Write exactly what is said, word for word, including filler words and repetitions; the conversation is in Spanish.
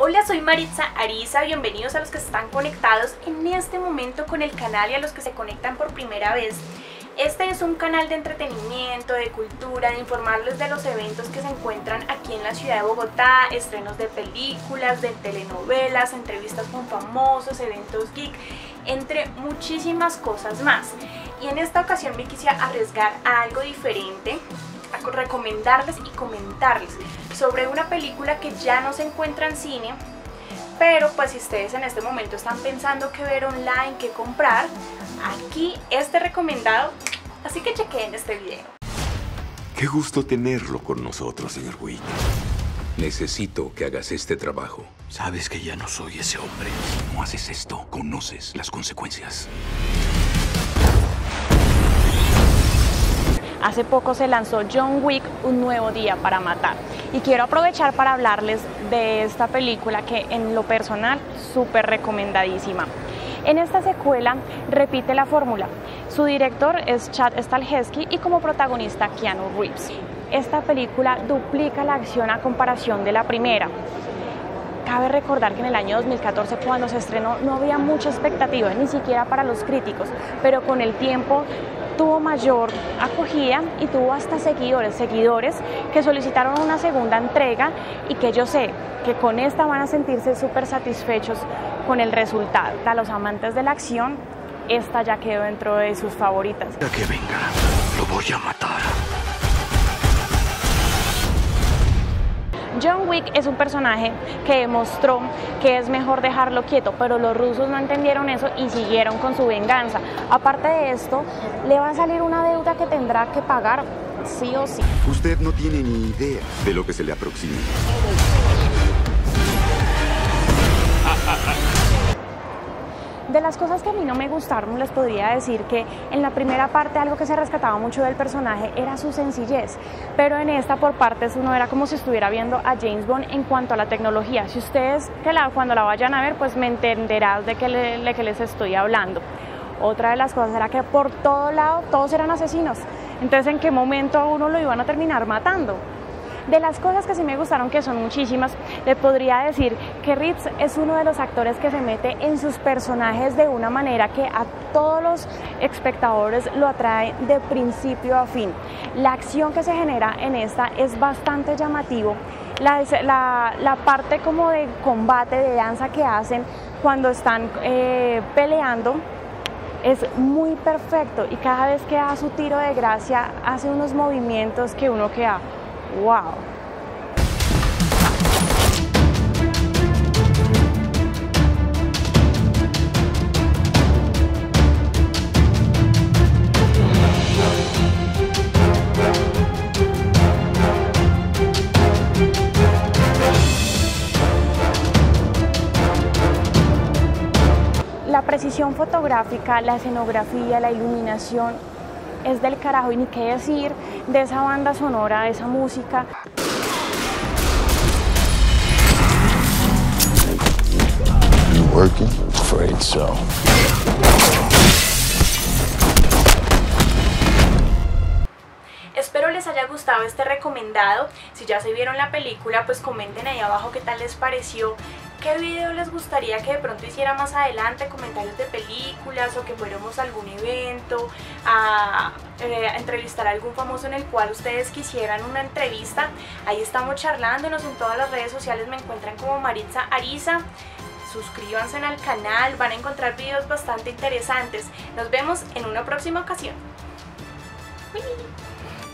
Hola, soy Maritza Ariza, bienvenidos a los que están conectados en este momento con el canal y a los que se conectan por primera vez. Este es un canal de entretenimiento, de cultura, de informarles de los eventos que se encuentran aquí en la ciudad de Bogotá, estrenos de películas, de telenovelas, entrevistas con famosos, eventos geek, entre muchísimas cosas más. Y en esta ocasión me quise arriesgar a algo diferente, a recomendarles y comentarles sobre una película que ya no se encuentra en cine, pero pues si ustedes en este momento están pensando qué ver online, qué comprar, aquí este recomendado, así que chequen este video. Qué gusto tenerlo con nosotros, señor Wick. Necesito que hagas este trabajo. Sabes que ya no soy ese hombre. Si no haces esto, conoces las consecuencias. Hace poco se lanzó John Wick, un nuevo día para matar. Y quiero aprovechar para hablarles de esta película que en lo personal, súper recomendadísima. En esta secuela repite la fórmula. Su director es Chad Stahelski y como protagonista Keanu Reeves. Esta película duplica la acción a comparación de la primera. Cabe recordar que en el año dos mil catorce, cuando se estrenó, no había mucha expectativa, ni siquiera para los críticos, pero con el tiempo tuvo mayor acogida y tuvo hasta seguidores, seguidores que solicitaron una segunda entrega y que yo sé que con esta van a sentirse súper satisfechos con el resultado. Para los amantes de la acción, esta ya quedó dentro de sus favoritas. Ya que venga, lo voy a matar. John Wick es un personaje que demostró que es mejor dejarlo quieto, pero los rusos no entendieron eso y siguieron con su venganza. Aparte de esto, le va a salir una deuda que tendrá que pagar sí o sí. Usted no tiene ni idea de lo que se le aproxima. De las cosas que a mí no me gustaron, les podría decir que en la primera parte algo que se rescataba mucho del personaje era su sencillez, pero en esta por partes uno era como si estuviera viendo a James Bond en cuanto a la tecnología. Si ustedes que la, cuando la vayan a ver, pues me entenderán de qué le, de qué les estoy hablando. Otra de las cosas era que por todo lado todos eran asesinos, entonces en qué momento a uno lo iban a terminar matando. De las cosas que sí me gustaron, que son muchísimas, le podría decir que Reeves es uno de los actores que se mete en sus personajes de una manera que a todos los espectadores lo atrae de principio a fin. La acción que se genera en esta es bastante llamativa. La, la, la parte como de combate, de danza que hacen cuando están eh, peleando, es muy perfecto y cada vez que da su tiro de gracia hace unos movimientos que uno queda ¡wow! La precisión fotográfica, la escenografía, la iluminación es del carajo y ni qué decir de esa banda sonora, de esa música. You working? Afraid so. Espero les haya gustado este recomendado. Si ya se vieron la película, pues comenten ahí abajo qué tal les pareció. ¿Qué video les gustaría que de pronto hiciera más adelante? Comentarios de películas o que fuéramos a algún evento, a, eh, a entrevistar a algún famoso en el cual ustedes quisieran una entrevista. Ahí estamos charlándonos en todas las redes sociales, me encuentran como Maritza Ariza. Suscríbanse al canal, van a encontrar videos bastante interesantes. Nos vemos en una próxima ocasión. ¡Uy!